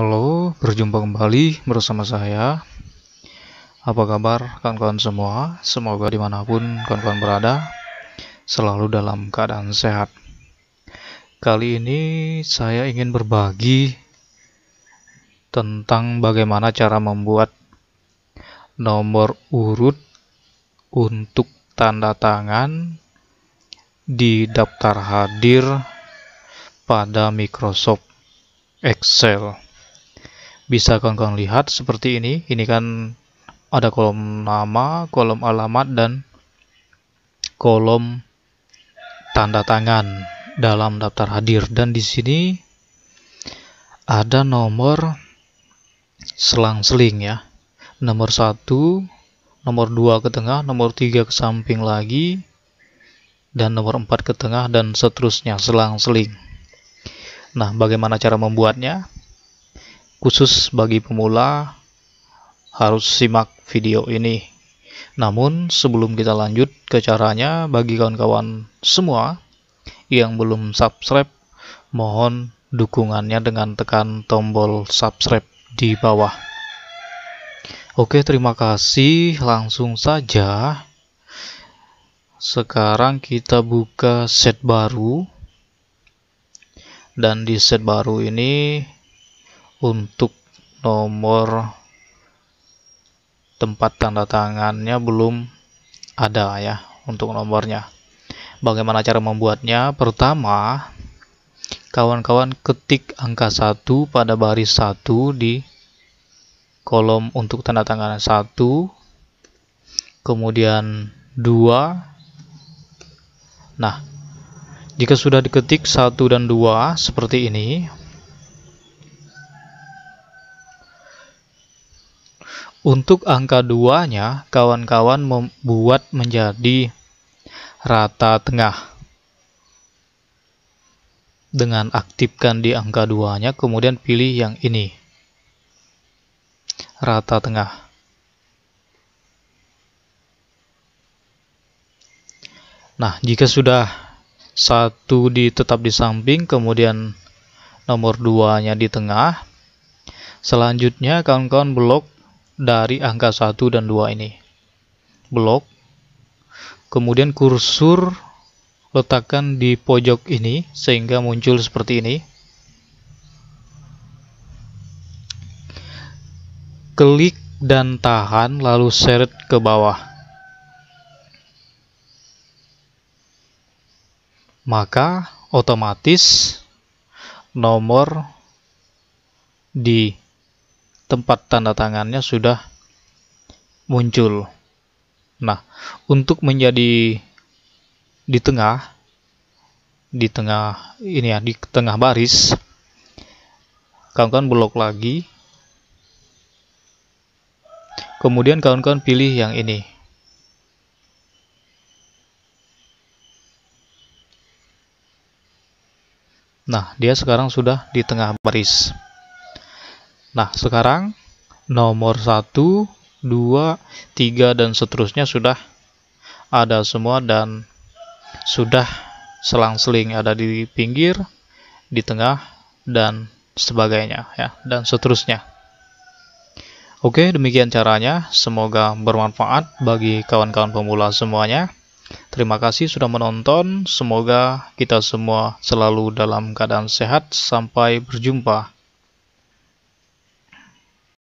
Halo, berjumpa kembali bersama saya. Apa kabar kawan-kawan semua? Semoga dimanapun kawan-kawan berada, selalu dalam keadaan sehat. Kali ini saya ingin berbagi tentang bagaimana cara membuat nomor urut untuk tanda tangan di daftar hadir pada Microsoft Excel. Bisa kawan-kawan lihat seperti ini. Ini kan ada kolom nama, kolom alamat, dan kolom tanda tangan dalam daftar hadir. Dan di sini ada nomor selang-seling ya. Nomor 1, nomor 2 ke tengah, nomor 3 ke samping lagi, dan nomor 4 ke tengah, dan seterusnya selang-seling. Nah, bagaimana cara membuatnya? Khusus bagi pemula harus simak video ini. Namun sebelum kita lanjut ke caranya, bagi kawan-kawan semua yang belum subscribe, mohon dukungannya dengan tekan tombol subscribe di bawah. Oke, terima kasih. Langsung saja. Sekarang kita buka set baru. Dan di set baru ini untuk nomor tempat tanda tangannya belum ada ya, untuk nomornya. Bagaimana cara membuatnya? Pertama, kawan-kawan ketik angka 1 pada baris 1 di kolom untuk tanda tangan 1, kemudian 2. Nah, jika sudah diketik 1 dan 2 seperti ini, untuk angka 2-nya, kawan-kawan membuat menjadi rata tengah. Dengan aktifkan di angka 2-nya, kemudian pilih yang ini. Rata tengah. Nah, jika sudah 1 tetap di samping, kemudian nomor 2-nya di tengah, selanjutnya kawan-kawan blok dari angka 1 dan 2 ini. Blok. Kemudian kursor letakkan di pojok ini sehingga muncul seperti ini. Klik dan tahan lalu seret ke bawah. Maka otomatis nomor di tempat tanda tangannya sudah muncul. Nah, untuk menjadi di tengah ini ya, di tengah baris, kawan-kawan blok lagi. Kemudian kawan-kawan pilih yang ini. Nah, dia sekarang sudah di tengah baris. Nah, sekarang nomor 1, 2, 3, dan seterusnya sudah ada semua dan sudah selang-seling, ada di pinggir, di tengah, dan sebagainya ya, dan seterusnya. Oke, demikian caranya. Semoga bermanfaat bagi kawan-kawan pemula semuanya. Terima kasih sudah menonton. Semoga kita semua selalu dalam keadaan sehat. Sampai berjumpa.